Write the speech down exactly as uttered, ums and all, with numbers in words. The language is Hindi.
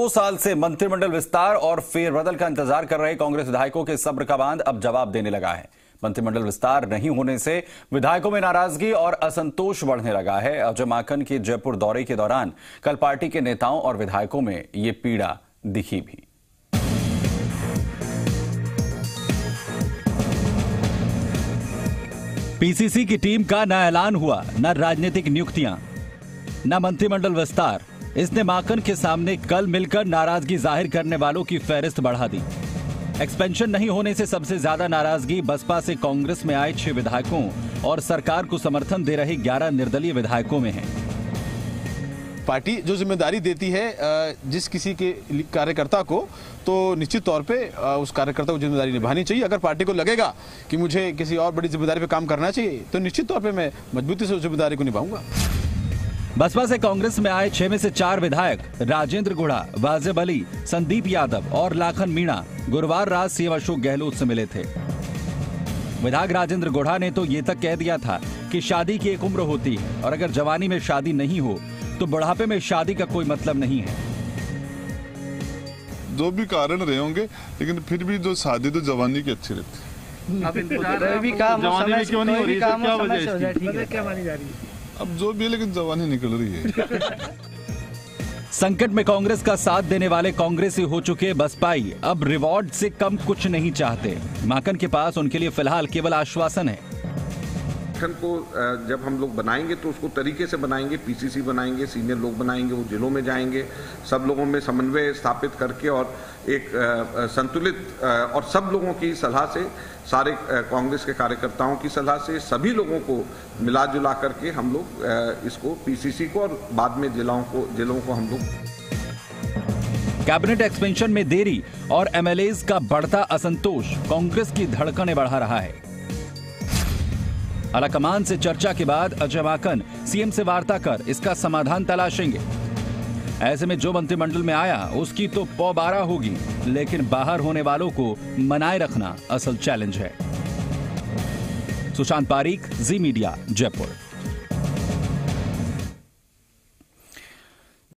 दो साल से मंत्रिमंडल विस्तार और फेरबदल का इंतजार कर रहे कांग्रेस विधायकों के सब्र का बांध अब जवाब देने लगा है। मंत्रिमंडल विस्तार नहीं होने से विधायकों में नाराजगी और असंतोष बढ़ने लगा है। अजय माकन के जयपुर दौरे के दौरान कल पार्टी के नेताओं और विधायकों में ये पीड़ा दिखी भी। पीसीसी की टीम का न ऐलान हुआ, न राजनीतिक नियुक्तियां, न मंत्रिमंडल विस्तार। इसने माकन के सामने कल मिलकर नाराजगी जाहिर करने वालों की फेहरिस्त बढ़ा दी। एक्सपेंशन नहीं होने से सबसे ज्यादा नाराजगी बसपा से कांग्रेस में आए छह विधायकों और सरकार को समर्थन दे रहे ग्यारह निर्दलीय विधायकों में है। पार्टी जो जिम्मेदारी देती है जिस किसी के कार्यकर्ता को, तो निश्चित तौर पे उस कार्यकर्ता को जिम्मेदारी निभानी चाहिए। अगर पार्टी को लगेगा कि मुझे किसी और बड़ी जिम्मेदारी पे काम करना चाहिए, तो निश्चित तौर पे मैं मजबूती से उस जिम्मेदारी को निभाऊंगा। बसपा से कांग्रेस में आए छह में से चार विधायक राजेंद्र गुड़ा, वाजे बली, संदीप यादव और लाखन मीणा गुरुवार रात सीएम अशोक गहलोत से मिले थे। विधायक राजेंद्र गुड़ा ने तो ये तक कह दिया था कि शादी की एक उम्र होती है और अगर जवानी में शादी नहीं हो तो बुढ़ापे में शादी का कोई मतलब नहीं है। जो भी कारण रहे होंगे, लेकिन फिर भी जो शादी तो जवानी की अच्छी रहती। अब इंतजार है भी काम जवानी में क्यों नहीं हो रही, क्या वजह है, ठीक है, क्या मानी जा रही है, अब जो भी, लेकिन जवानी निकल रही है। संकट में कांग्रेस का साथ देने वाले कांग्रेसी हो चुके बसपाई अब रिवॉर्ड से कम कुछ नहीं चाहते। माकन के पास उनके लिए फिलहाल केवल आश्वासन है। को जब हम लोग बनाएंगे तो उसको तरीके से बनाएंगे, पीसीसी बनाएंगे, सीनियर लोग बनाएंगे, वो जिलों में जाएंगे, सब लोगों में समन्वय स्थापित करके और एक संतुलित और सब लोगों की सलाह से, सारे कांग्रेस के कार्यकर्ताओं की सलाह से, सभी लोगों को मिला जुला करके हम लोग इसको पीसीसी को और बाद में जिलों को जिलों को हम लोग। कैबिनेट एक्सपेंशन में देरी और एमएलए का बढ़ता असंतोष कांग्रेस की धड़कने बढ़ा रहा है। आलाकमान से चर्चा के बाद अजय माकन सीएम से वार्ता कर इसका समाधान तलाशेंगे। ऐसे में जो मंत्रिमंडल में आया उसकी तो पौबारा होगी, लेकिन बाहर होने वालों को मनाए रखना असल चैलेंज है। सुशांत पारीक, जी मीडिया, जयपुर।